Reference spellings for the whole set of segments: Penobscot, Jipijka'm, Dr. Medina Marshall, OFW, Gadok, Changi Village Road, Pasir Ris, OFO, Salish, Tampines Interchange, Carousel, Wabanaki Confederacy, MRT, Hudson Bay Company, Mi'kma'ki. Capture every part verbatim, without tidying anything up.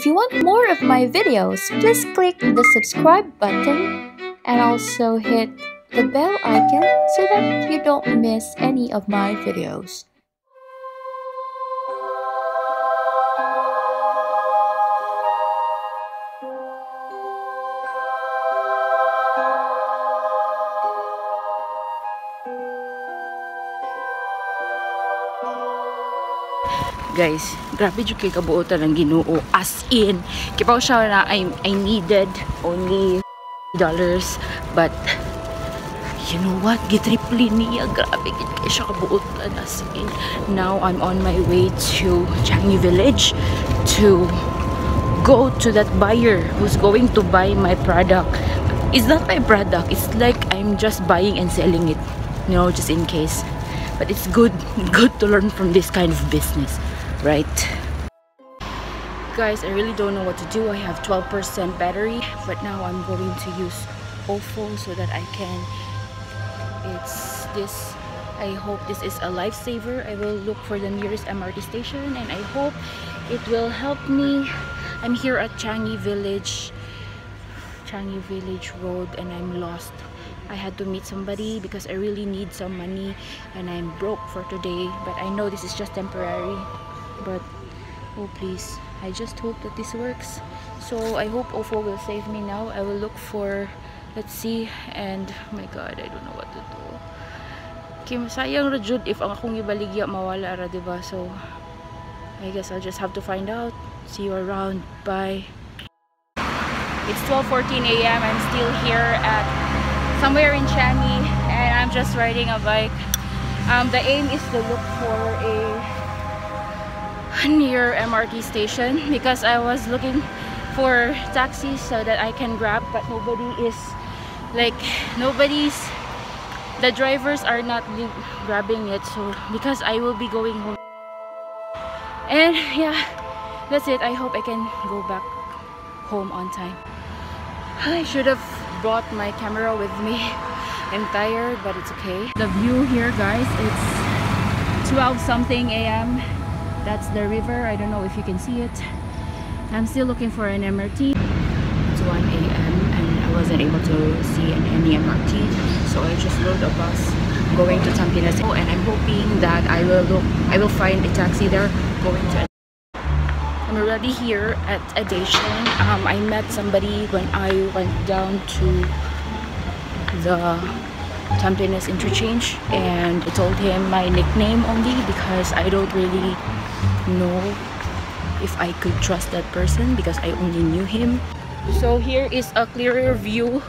If you want more of my videos, please click the subscribe button and also hit the bell icon so that you don't miss any of my videos. Guys, grabe yung kay kabuotan ng Ginoo, as in kipaw siya na I, I needed only dollars, but you know what, gitriple niya, grabe kay siya kabuotan, as in. Now I'm on my way to Changi Village to go to that buyer who's going to buy my product. It's not my product, it's like I'm just buying and selling it, you know, just in case. But it's good good to learn from this kind of business, right? Guys, I really don't know what to do. I have twelve percent battery, but now I'm going to use O F O so that I can. It's this. I hope this is a lifesaver. I will look for the nearest M R T station, and I hope it will help me. I'm here at Changi Village, Changi Village Road, and I'm lost. I had to meet somebody because I really need some money and I'm broke for today, but I know this is just temporary. But oh please, I just hope that this works. So I hope O F O will save me now. I will look for, let's see, and oh my god, I don't know what to do. Kim sayang ra jud if ang akong ibaligya mawala ra, diba? So I guess I'll just have to find out. See you around. Bye. It's twelve fourteen A M I'm still here at somewhere in Changi, and I'm just riding a bike. Um, the aim is to look for a near M R T station because I was looking for taxis so that I can grab, but nobody is like nobody's the drivers are not grabbing it, so because I will be going home. And yeah, that's it. I hope I can go back home on time. I should have brought my camera with me. I'm tired, but it's okay. The view here, guys, it's twelve something A M That's the river. I don't know if you can see it. I'm still looking for an M R T. It's one A M and I wasn't able to see any M R T, so I just rode a bus going to Tampines. Oh, and I'm hoping that I will look, I will find a taxi there going to. I'm already here at a station. Um, I met somebody when I went down to the Tampines Interchange, and I told him my nickname only because I don't really know if I could trust that person because I only knew him. So here is a clearer view.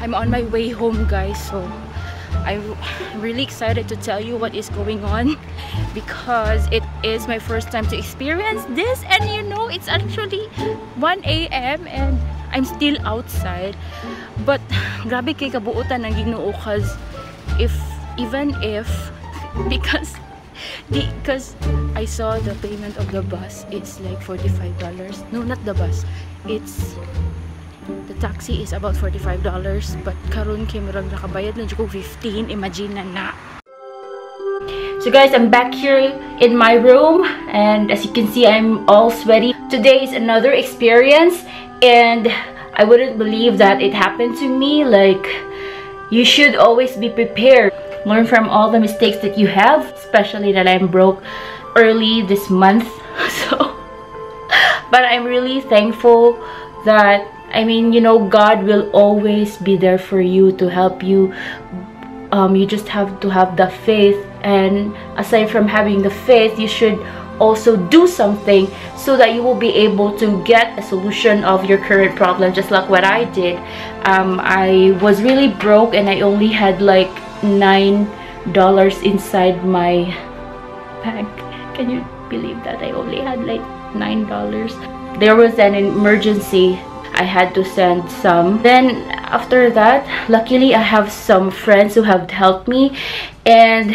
I'm on my way home, guys, so I'm really excited to tell you what is going on because it is my first time to experience this, and you know, it's actually one A M and I'm still outside, but grabe kay kabuotan ng Ginoo, cause if even if because because I saw the payment of the bus, it's like forty-five dollars. No, not the bus, it's the taxi is about forty-five dollars, but karon kay murag nakabayad na jud ko fifteen. Imagine na na. So guys, I'm back here in my room, and as you can see, I'm all sweaty. Today is another experience, and I wouldn't believe that it happened to me. Like, you should always be prepared. Learn from all the mistakes that you have, especially that I'm broke early this month. So, but I'm really thankful that, I mean, you know, God will always be there for you to help you. Um, you just have to have the faith, and aside from having the faith, you should also do something so that you will be able to get a solution of your current problem, just like what I did. Um, I was really broke and I only had like nine dollars inside my bank. Can you believe that? I only had like nine dollars. There was an emergency. I had to send some. Then after that, luckily I have some friends who have helped me, and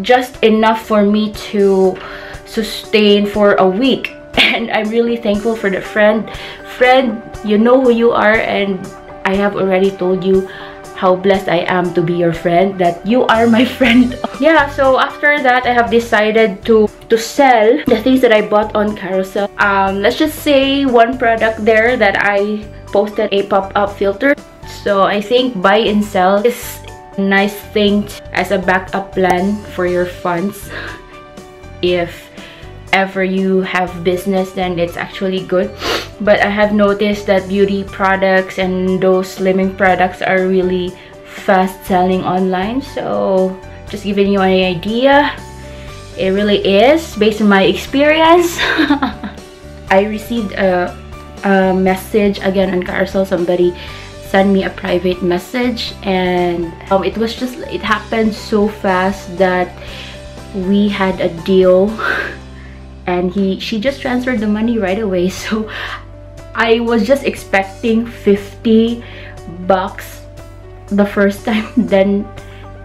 just enough for me to sustain for a week. And I'm really thankful for the friend. Friend, you know who you are, and I have already told you how blessed I am to be your friend, that you are my friend. Yeah, so after that, I have decided to to sell the things that I bought on Carousel. Um, let's just say one product there that I posted a pop-up filter. So I think buy and sell is a nice thing as a backup plan for your funds. If ever you have business, then it's actually good. But I have noticed that beauty products and those slimming products are really fast selling online. So just giving you an idea, it really is based on my experience. I received a, a message again on Carousel. Somebody sent me a private message, and um, it was just, it happened so fast that we had a deal. And he, she just transferred the money right away. So I was just expecting fifty bucks the first time. Then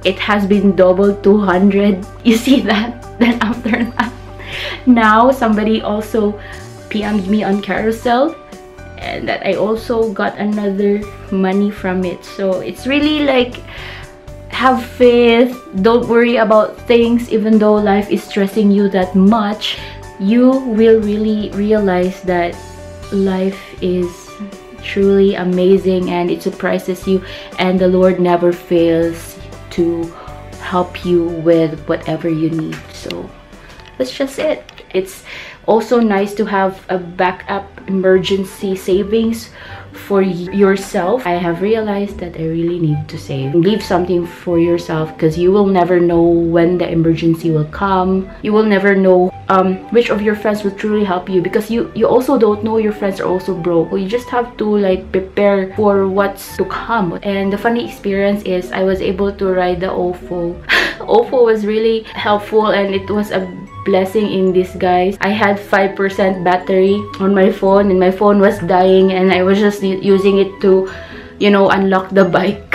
it has been doubled to one hundred. You see that? Then after that, now somebody also P M'd me on Carousel, and that I also got another money from it. So it's really like, have faith. Don't worry about things. Even though life is stressing you that much, you will really realize that life is truly amazing and it surprises you, and the Lord never fails to help you with whatever you need. So that's just it. It's also nice to have a backup emergency savings for yourself. I have realized that I really need to save. Leave something for yourself, because you will never know when the emergency will come. You will never know um, which of your friends will truly help you, because you, you also don't know your friends are also broke. You just have to like prepare for what's to come. And the funny experience is I was able to ride the O F O. O F O was really helpful, and it was a blessing in disguise. I had five percent battery on my phone, and my phone was dying, and I was just using it to, you know, unlock the bike.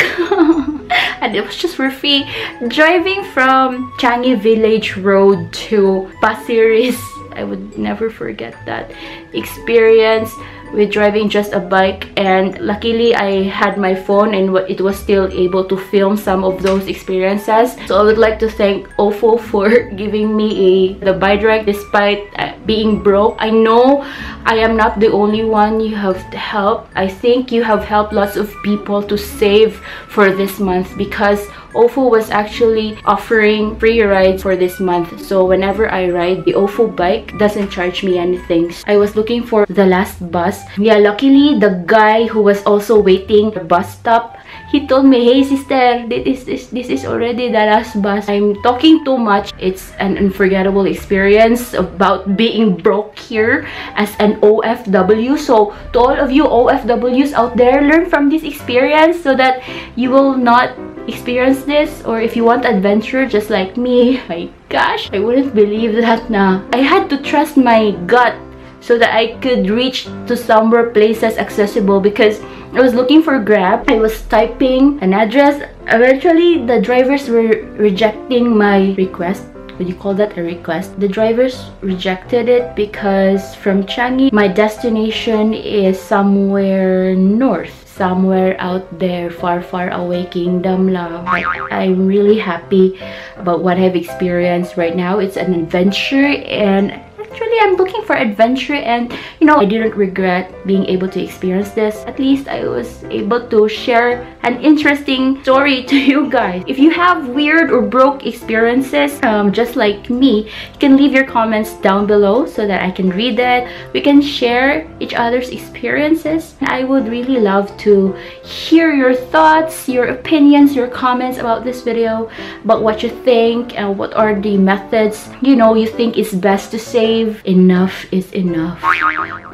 And it was just for free. Driving from Changi Village Road to Pasir Ris, I would never forget that experience with driving just a bike. And luckily I had my phone, and it was still able to film some of those experiences. So I would like to thank O F O for giving me a, the bike despite uh, being broke. I know I am not the only one you have helped. I think you have helped lots of people to save for this month, because O F O was actually offering free rides for this month. So whenever I ride the O F O bike, doesn't charge me anything. So I was looking for the last bus. Yeah, luckily the guy who was also waiting at the bus stop, he told me, "Hey sister, this is this, this is already the last bus. I'm talking too much." It's an unforgettable experience about being broke here as an O F W. So to all of you O F Ws out there, learn from this experience so that you will not experience this, or if you want adventure just like me. My gosh, I wouldn't believe that now. I had to trust my gut so that I could reach to somewhere places accessible, because I was looking for Grab. I was typing an address. Eventually the drivers were rejecting my request. Would you call that a request? The drivers rejected it because from Changi, my destination is somewhere north. Somewhere out there, far, far away, kingdom lang. But I'm really happy about what I've experienced right now. It's an adventure, and actually I'm looking for adventure, and you know, I didn't regret being able to experience this. At least I was able to share an interesting story to you guys. If you have weird or broke experiences um, just like me, you can leave your comments down below so that I can read it. We can share each other's experiences. I would really love to hear your thoughts, your opinions, your comments about this video, about what you think, and what are the methods, you know, you think is best to save. Enough is enough.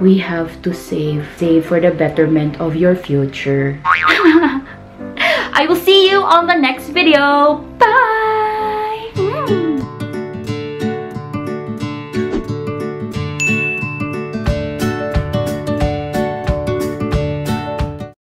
We have to save. Save for the betterment of your future. I will see you on the next video. Bye!